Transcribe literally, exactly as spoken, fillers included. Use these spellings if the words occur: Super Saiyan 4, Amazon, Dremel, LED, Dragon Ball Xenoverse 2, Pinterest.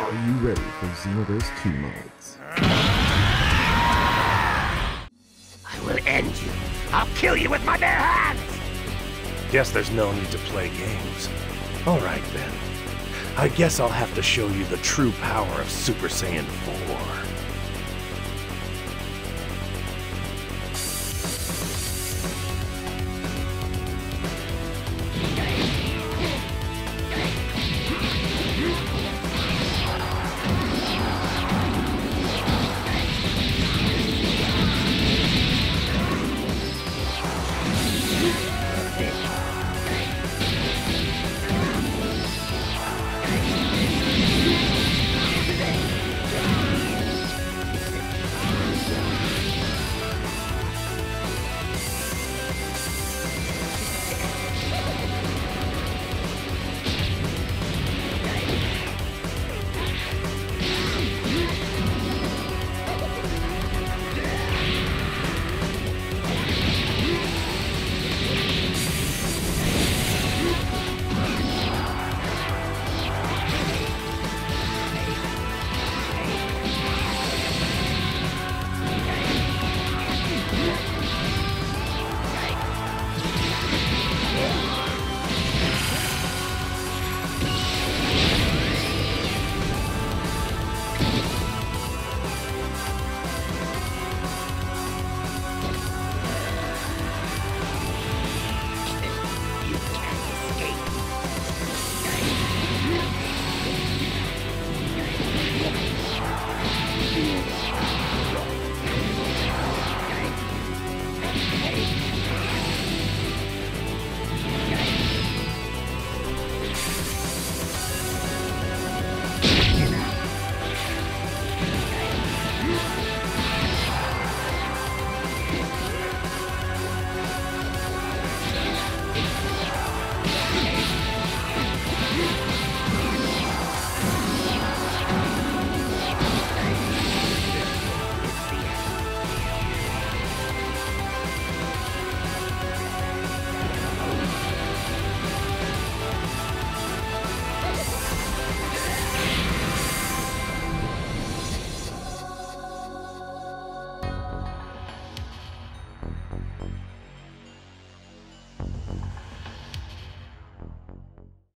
Are you ready for Xenoverse two mods? I will end you. I'll kill you with my bare hands! Guess there's no need to play games. Alright then. I guess I'll have to show you the true power of Super Saiyan four.